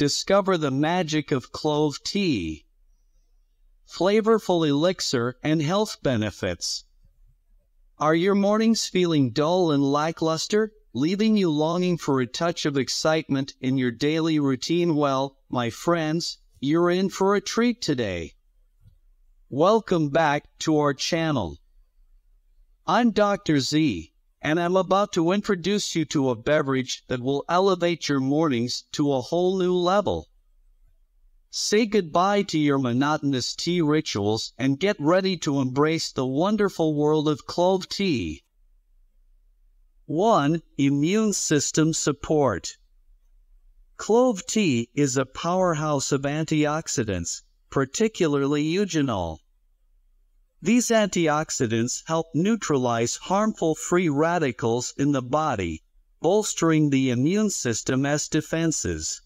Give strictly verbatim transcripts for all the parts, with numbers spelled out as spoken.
Discover the magic of clove tea. Flavorful elixir and health benefits. Are your mornings feeling dull and lackluster, leaving you longing for a touch of excitement in your daily routine? Well, my friends, you're in for a treat today. Welcome back to our channel. I'm Doctor Z, and I'm about to introduce you to a beverage that will elevate your mornings to a whole new level. Say goodbye to your monotonous tea rituals and get ready to embrace the wonderful world of clove tea. one Immune system support. Clove tea is a powerhouse of antioxidants, particularly eugenol. These antioxidants help neutralize harmful free radicals in the body, bolstering the immune system's defenses.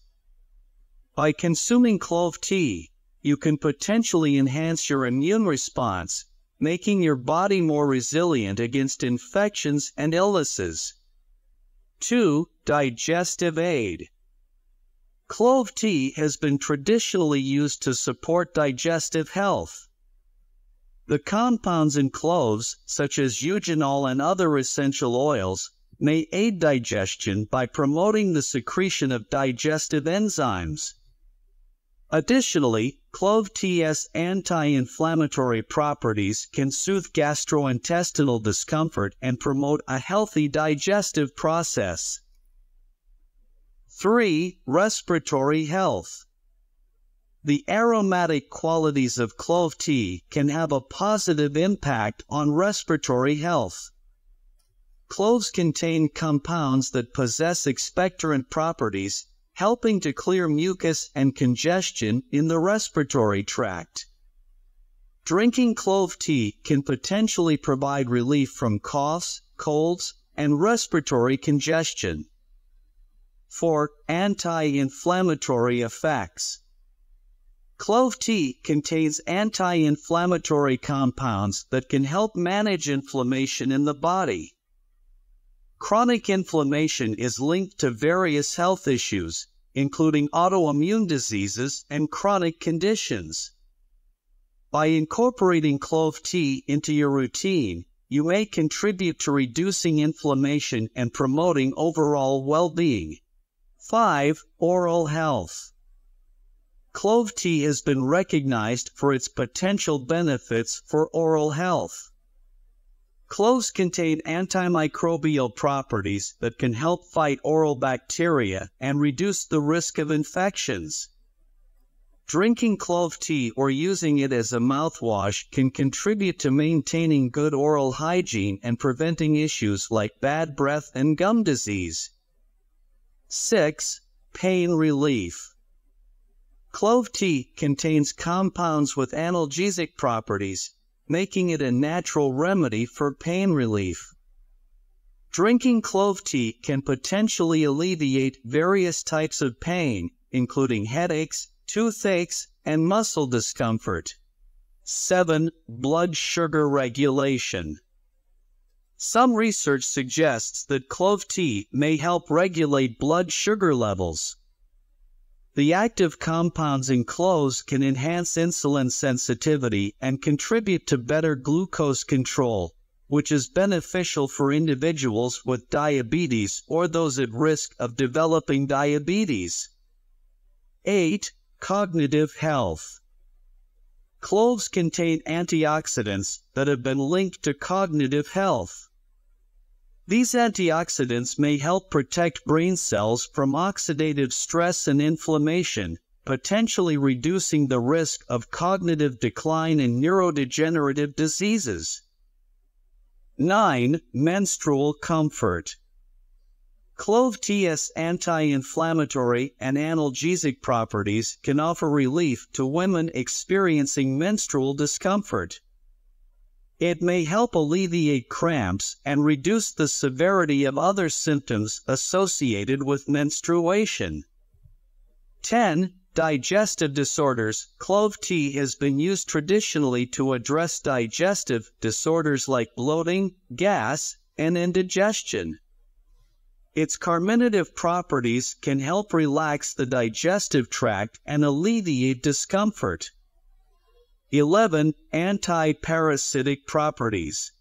By consuming clove tea, you can potentially enhance your immune response, making your body more resilient against infections and illnesses. two Digestive aid. Clove tea has been traditionally used to support digestive health. The compounds in cloves, such as eugenol and other essential oils, may aid digestion by promoting the secretion of digestive enzymes. Additionally, clove tea's anti-inflammatory properties can soothe gastrointestinal discomfort and promote a healthy digestive process. three Respiratory health. The aromatic qualities of clove tea can have a positive impact on respiratory health. Cloves contain compounds that possess expectorant properties, helping to clear mucus and congestion in the respiratory tract. Drinking clove tea can potentially provide relief from coughs, colds, and respiratory congestion. four Anti-inflammatory effects. Clove tea contains anti-inflammatory compounds that can help manage inflammation in the body. Chronic inflammation is linked to various health issues, including autoimmune diseases and chronic conditions. By incorporating clove tea into your routine, you may contribute to reducing inflammation and promoting overall well-being. five Oral health. Clove tea has been recognized for its potential benefits for oral health. Cloves contain antimicrobial properties that can help fight oral bacteria and reduce the risk of infections. Drinking clove tea or using it as a mouthwash can contribute to maintaining good oral hygiene and preventing issues like bad breath and gum disease. six Pain relief. Clove tea contains compounds with analgesic properties, making it a natural remedy for pain relief. Drinking clove tea can potentially alleviate various types of pain, including headaches, toothaches, and muscle discomfort. seven Blood sugar regulation. Some research suggests that clove tea may help regulate blood sugar levels. The active compounds in cloves can enhance insulin sensitivity and contribute to better glucose control, which is beneficial for individuals with diabetes or those at risk of developing diabetes. eight Cognitive health. Cloves contain antioxidants that have been linked to cognitive health. These antioxidants may help protect brain cells from oxidative stress and inflammation, potentially reducing the risk of cognitive decline and neurodegenerative diseases. nine Menstrual comfort. Clove tea's anti-inflammatory and analgesic properties can offer relief to women experiencing menstrual discomfort. It may help alleviate cramps and reduce the severity of other symptoms associated with menstruation. ten Digestive disorders. Clove tea has been used traditionally to address digestive disorders like bloating, gas, and indigestion. Its carminative properties can help relax the digestive tract and alleviate discomfort. eleven. Anti-parasitic properties.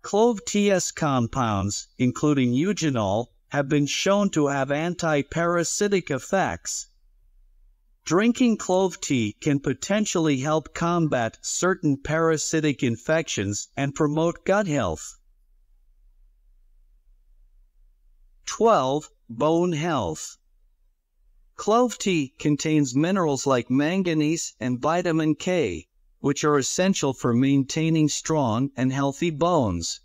Clove T S compounds, including eugenol, have been shown to have anti-parasitic effects. Drinking clove tea can potentially help combat certain parasitic infections and promote gut health. twelve. Bone health. Clove tea contains minerals like manganese and vitamin K, which are essential for maintaining strong and healthy bones.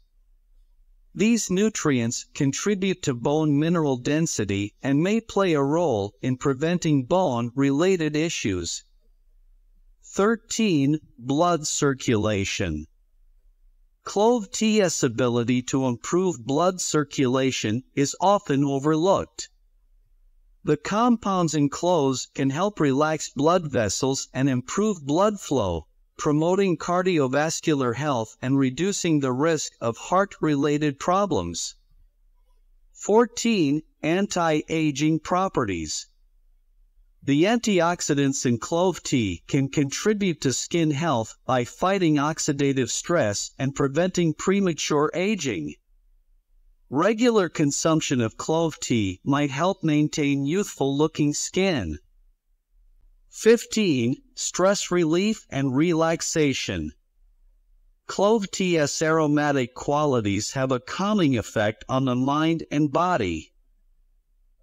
These nutrients contribute to bone mineral density and may play a role in preventing bone-related issues. thirteen. Blood circulation. Clove tea's ability to improve blood circulation is often overlooked. The compounds in cloves can help relax blood vessels and improve blood flow, promoting cardiovascular health and reducing the risk of heart-related problems. fourteen. Anti-aging properties. The antioxidants in clove tea can contribute to skin health by fighting oxidative stress and preventing premature aging. Regular consumption of clove tea might help maintain youthful-looking skin. fifteen. Stress relief and relaxation. Clove tea's aromatic qualities have a calming effect on the mind and body.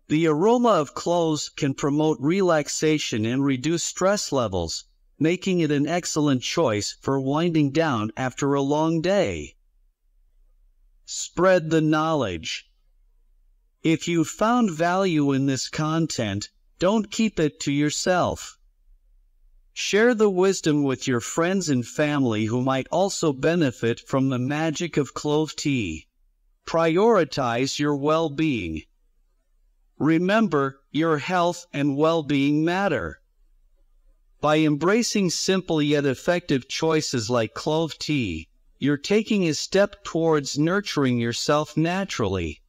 The aroma of cloves can promote relaxation and reduce stress levels, making it an excellent choice for winding down after a long day. Spread the knowledge. If you found value in this content, don't keep it to yourself. Share the wisdom with your friends and family who might also benefit from the magic of clove tea. Prioritize your well-being. Remember, your health and well-being matter. By embracing simple yet effective choices like clove tea, you're taking a step towards nurturing yourself naturally.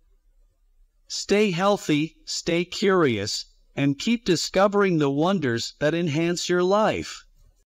Stay healthy, stay curious, and keep discovering the wonders that enhance your life.